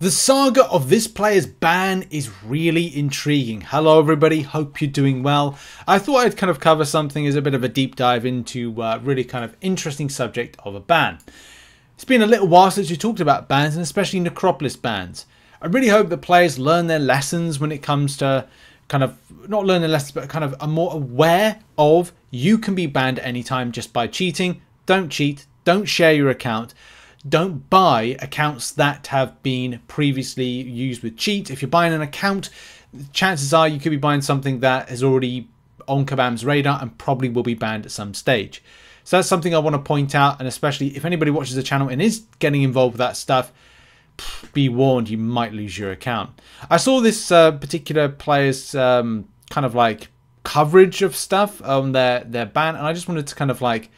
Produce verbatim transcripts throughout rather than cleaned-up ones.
The saga of this player's ban is really intriguing. Hello everybody, hope you're doing well. I thought I'd kind of cover something as a bit of a deep dive into a really kind of interesting subject of a ban. It's been a little while since we talked about bans, and especially Necropolis bans. I really hope that players learn their lessons when it comes to kind of, not learn their lessons, but kind of are more aware of you can be banned anytime just by cheating. Don't cheat, don't share your account. Don't buy accounts that have been previously used with cheat. If you're buying an account, chances are you could be buying something that is already on Kabam's radar and probably will be banned at some stage. So that's something I want to point out, and especially if anybody watches the channel and is getting involved with that stuff, be warned, you might lose your account. I saw this uh, particular player's um, kind of like coverage of stuff on their, their ban, and I just wanted to kind of like,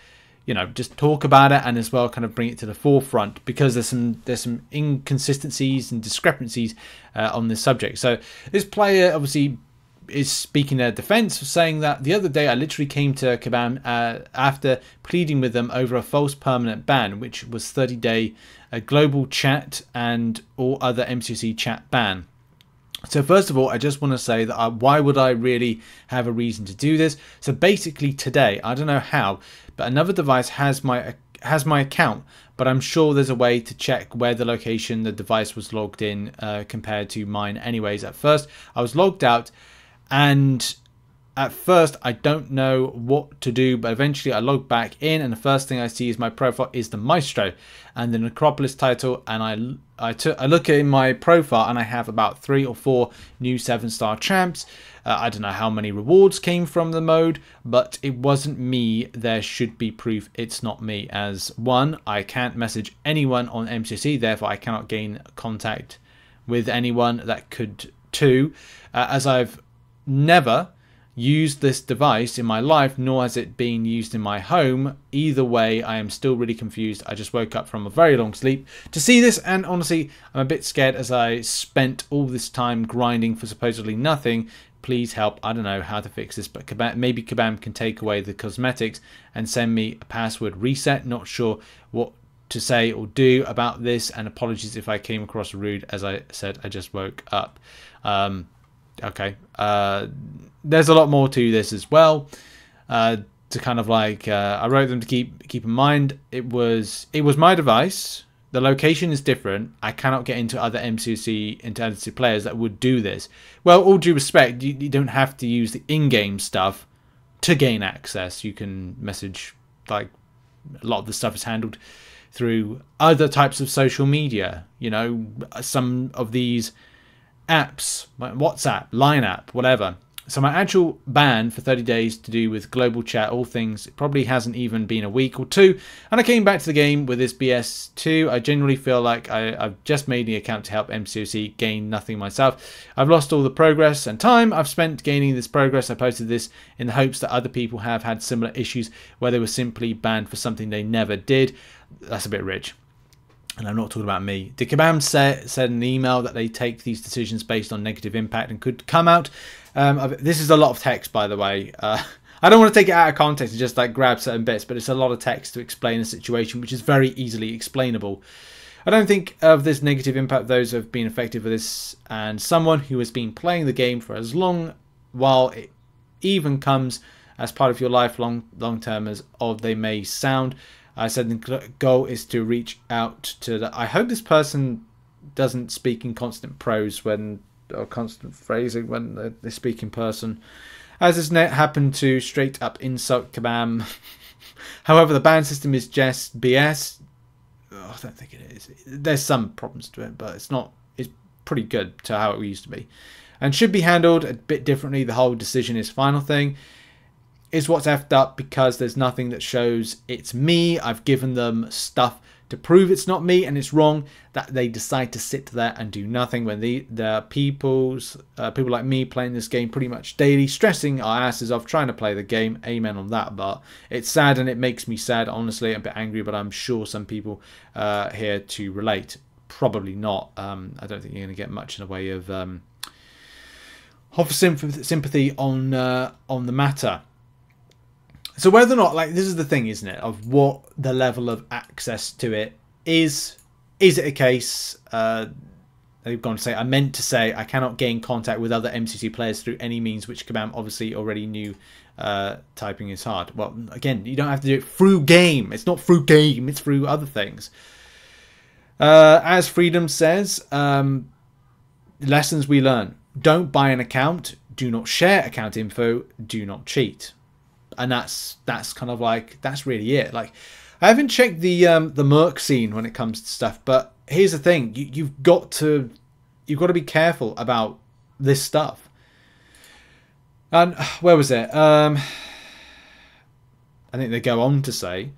you know, just talk about it and as well kind of bring it to the forefront, because there's some there's some inconsistencies and discrepancies uh, on this subject. So this player obviously is speaking their defense, saying that the other day I literally came to Kabam uh, after pleading with them over a false permanent ban, which was thirty day uh, global chat and all other M C O C chat ban. So first of all, I just want to say that I, why would I really have a reason to do this? So basically today, I don't know how, but another device has my has my account, but I'm sure there's a way to check where the location the device was logged in uh, compared to mine. Anyways, at first I was logged out, and at first I don't know what to do, but eventually I log back in, and the first thing I see is my profile is the Maestro and the Necropolis title, and I I, took, I look at my profile and I have about three or four new seven star champs. Uh, I don't know how many rewards came from the mode, but it wasn't me. There should be proof it's not me, as one, I can't message anyone on M C O C, therefore I cannot gain contact with anyone that could. Two, uh, as I've never used this device in my life, nor has it been used in my home. Either way, I am still really confused. I just woke up from a very long sleep to see this, and honestly, I'm a bit scared as I spent all this time grinding for supposedly nothing. Please help. I don't know how to fix this, but Kabam, maybe Kabam can take away the cosmetics and send me a password reset. Not sure what to say or do about this, and apologies if I came across rude. As I said, I just woke up. Um, okay. Uh, there's a lot more to this as well, uh, to kind of like, uh, I wrote them to keep keep in mind. It was it was my device. The location is different. I cannot get into other M C O C intensive players that would do this. Well, all due respect, you, you don't have to use the in-game stuff to gain access. You can message, like, a lot of the stuff is handled through other types of social media. You know, some of these apps, like WhatsApp, Line app, whatever. So my actual ban for thirty days to do with global chat, all things, it probably hasn't even been a week or two. And I came back to the game with this B S too. I genuinely feel like I, I've just made an account to help M C O C, gain nothing myself. I've lost all the progress and time I've spent gaining this progress. I posted this in the hopes that other people have had similar issues where they were simply banned for something they never did. That's a bit rich. And I'm not talking about me. The Kabam said, said in an email that they take these decisions based on negative impact and could come out. Um, this is a lot of text, by the way. Uh, I don't want to take it out of context and just like grab certain bits, but it's a lot of text to explain a situation, which is very easily explainable. I don't think of this negative impact, those who have been affected by this, and someone who has been playing the game for as long, while it even comes as part of your life, long, long-termers, or they may sound. I said the goal is to reach out to the... I hope this person doesn't speak in constant prose when, or constant phrasing when they speak in person. As this net happened to straight up insult Kabam. However, the ban system is just B S. Oh, I don't think it is. There's some problems to it, but it's not. It's pretty good to how it used to be. And should be handled a bit differently. The whole decision is final thing. Is what's effed up, because there's nothing that shows it's me. I've given them stuff to prove it's not me, and it's wrong that they decide to sit there and do nothing when the the people's uh, people like me playing this game pretty much daily, stressing our asses off trying to play the game. Amen on that. But it's sad, and it makes me sad. Honestly, I'm a bit angry, but I'm sure some people uh, here to relate. Probably not. Um, I don't think you're going to get much in the way of um, of sympathy on uh, on the matter. So whether or not, like, this is the thing, isn't it, of what the level of access to it is. Is it a case uh, they've gone to say, I meant to say, I cannot gain contact with other M C C players through any means, which Kabam obviously already knew. Uh, typing is hard. Well, again, you don't have to do it through game. It's not through game. It's through other things. Uh, as Freedom says, um, lessons we learn. Don't buy an account. Do not share account info. Do not cheat. And that's that's kind of like, that's really it. Like, I haven't checked the um, the merc scene when it comes to stuff, but here's the thing: you, you've got to you've got to be careful about this stuff. And where was it? Um, I think they go on to say,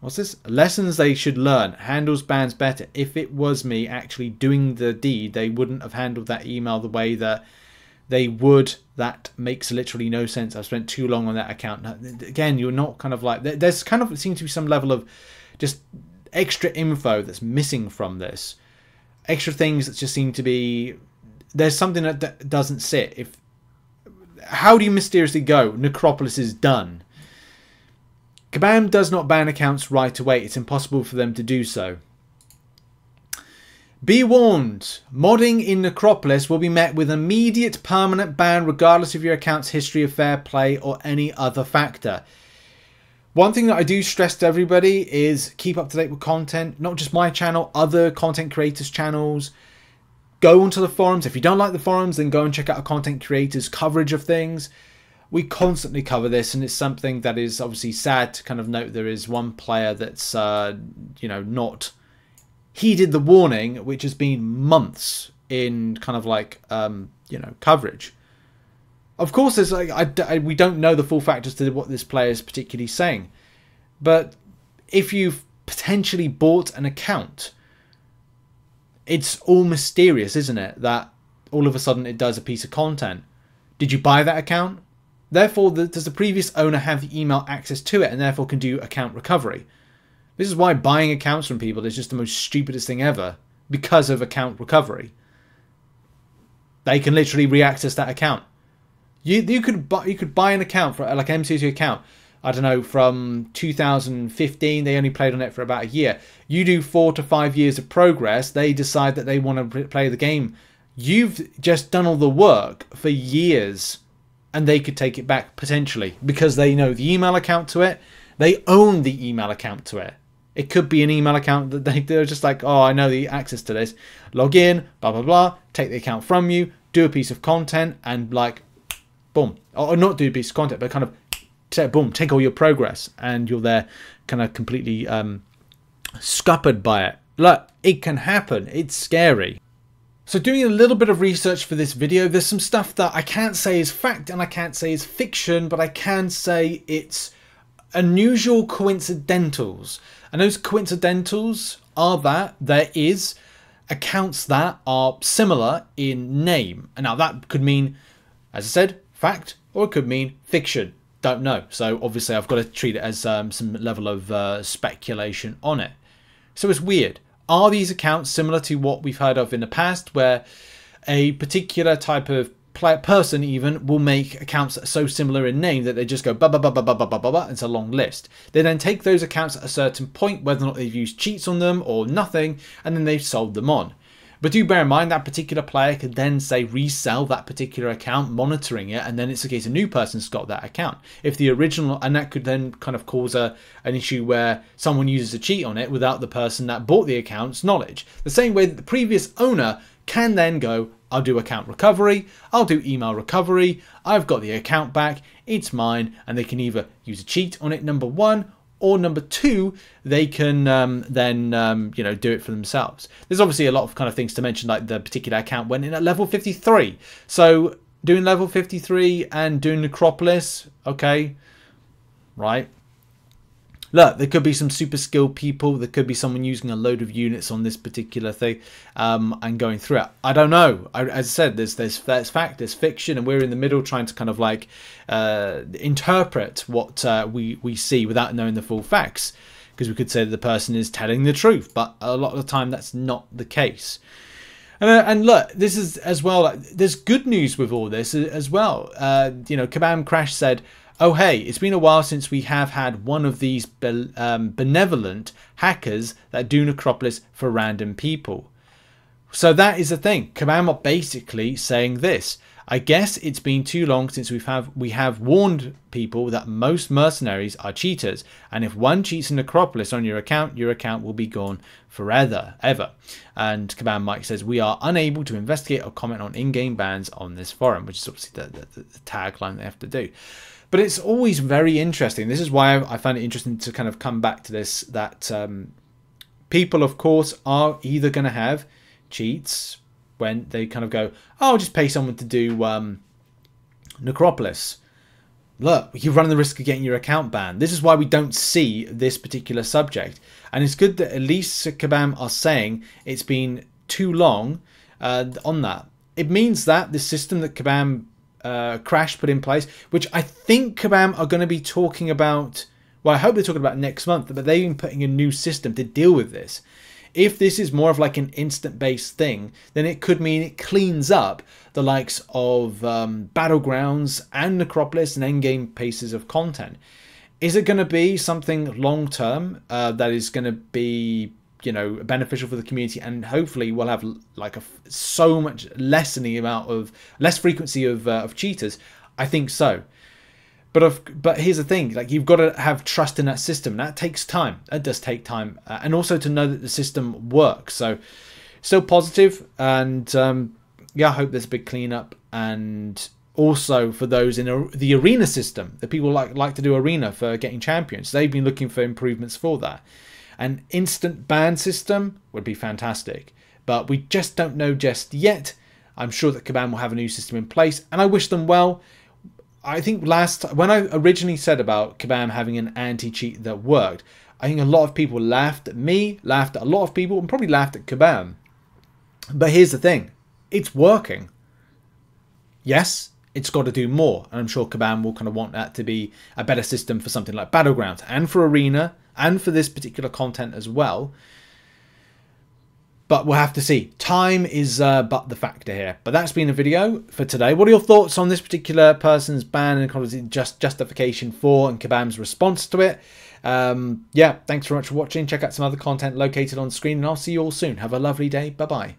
"What's this? Lessons they should learn. Handles bans better. If it was me actually doing the deed, they wouldn't have handled that email the way that they would. That makes literally no sense. I've spent too long on that account." Again, you're not kind of like, there's kind of seems to be some level of just extra info that's missing from this. Extra things that just seem to be, there's something that, that doesn't sit. If how do you mysteriously go? Necropolis is done. Kabam does not ban accounts right away. It's impossible for them to do so. Be warned, modding in Necropolis will be met with immediate permanent ban regardless of your account's history of fair play or any other factor. One thing that I do stress to everybody is keep up to date with content, not just my channel, other content creators' channels. Go onto the forums. If you don't like the forums, then go and check out our content creators' coverage of things. We constantly cover this, and it's something that is obviously sad to kind of note. There is one player that's, uh, you know, not heeded the warning, which has been months in kind of like, um, you know, coverage. Of course, there's like I, I, we don't know the full factors to what this player is particularly saying. But if you've potentially bought an account, it's all mysterious, isn't it? That all of a sudden it does a piece of content. Did you buy that account? Therefore, the, does the previous owner have the email access to it and therefore can do account recovery? This is why buying accounts from people is just the most stupidest thing ever, because of account recovery. They can literally re-access that account. You you could buy you could buy an account for like an M C C account. I don't know, from two thousand fifteen, they only played on it for about a year. You do four to five years of progress. They decide that they want to play the game. You've just done all the work for years, and they could take it back potentially because they know the email account to it. They own the email account to it. It could be an email account that they, they're just like, oh, I know the access to this. Log in, blah, blah, blah. Take the account from you, do a piece of content, and like, boom. Or not do a piece of content, but kind of, boom, take all your progress, and you're there kind of completely um, scuppered by it. Look, it can happen. It's scary. So doing a little bit of research for this video, there's some stuff that I can't say is fact and I can't say is fiction, but I can say it's unusual coincidentals. And those coincidentals are that there is accounts that are similar in name. And now that could mean, as I said, fact, or it could mean fiction. Don't know. So obviously I've got to treat it as um, some level of uh, speculation on it. So it's weird. Are these accounts similar to what we've heard of in the past, where a particular type of player, person even, will make accounts that are so similar in name that they just go ba ba ba ba ba ba ba ba ba, it's a long list. They then take those accounts at a certain point, whether or not they've used cheats on them or nothing, and then they've sold them on. But do bear in mind that particular player could then, say, resell that particular account, monitoring it, and then it's a case a new person's got that account. If the original, and that could then kind of cause a, an issue where someone uses a cheat on it without the person that bought the account's knowledge. The same way that the previous owner can then go, I'll do account recovery, I'll do email recovery, I've got the account back, it's mine, and they can either use a cheat on it, number one, or number two, they can um, then um, you know, do it for themselves. There's obviously a lot of kind of things to mention, like the particular account went in at level fifty-three. So doing level fifty-three and doing Necropolis, okay, right. Look, there could be some super skilled people. There could be someone using a load of units on this particular thing um, and going through it. I don't know. I, as I said, there's, there's, there's fact, there's fiction, and we're in the middle trying to kind of like uh, interpret what uh, we, we see without knowing the full facts, because we could say that the person is telling the truth, but a lot of the time that's not the case. And, uh, and look, this is as well, like, there's good news with all this as well. Uh, you know, Kabam Crash said, oh hey, it's been a while since we have had one of these be um, benevolent hackers that do Necropolis for random people. So that is the thing. Kabam are basically saying this. I guess it's been too long since we've have, we have warned people that most mercenaries are cheaters, and if one cheats a Necropolis on your account, your account will be gone forever, ever. And Kabam Mike says, we are unable to investigate or comment on in-game bans on this forum, which is obviously the, the, the tagline they have to do. But it's always very interesting. This is why I found it interesting to kind of come back to this, that um, people, of course, are either going to have cheats, when they kind of go, oh, I'll just pay someone to do um, Necropolis. Look, you run the risk of getting your account banned. This is why we don't see this particular subject. And it's good that at least Kabam are saying it's been too long uh, on that. It means that the system that Kabam uh, Crash put in place, which I think Kabam are going to be talking about, well, I hope they're talking about next month, but they've been putting a new system to deal with this. If this is more of like an instant-based thing, then it could mean it cleans up the likes of um, Battlegrounds and Necropolis and endgame pieces of content. Is it going to be something long-term uh, that is going to be, you know, beneficial for the community, and hopefully we'll have like a so much lessening amount of less frequency of uh, of cheaters? I think so. But of, but here's the thing, like you've got to have trust in that system. That takes time. That does take time, uh, and also to know that the system works. So, still positive, and um, yeah, I hope there's a big cleanup. And also for those in a, the arena system, the people like like to do arena for getting champions. They've been looking for improvements for that. An instant ban system would be fantastic, but we just don't know just yet. I'm sure that Kabam will have a new system in place, and I wish them well. I think last when I originally said about Kabam having an anti-cheat that worked, I think a lot of people laughed at me, laughed at a lot of people, and probably laughed at Kabam. But here's the thing, it's working. Yes, it's got to do more, and I'm sure Kabam will kind of want that to be a better system for something like Battlegrounds and for Arena and for this particular content as well. But we'll have to see. Time is uh, but the factor here. But that's been a video for today. What are your thoughts on this particular person's ban and just justification for and Kabam's response to it? Um, yeah, thanks very much for watching. Check out some other content located on screen, and I'll see you all soon. Have a lovely day. Bye-bye.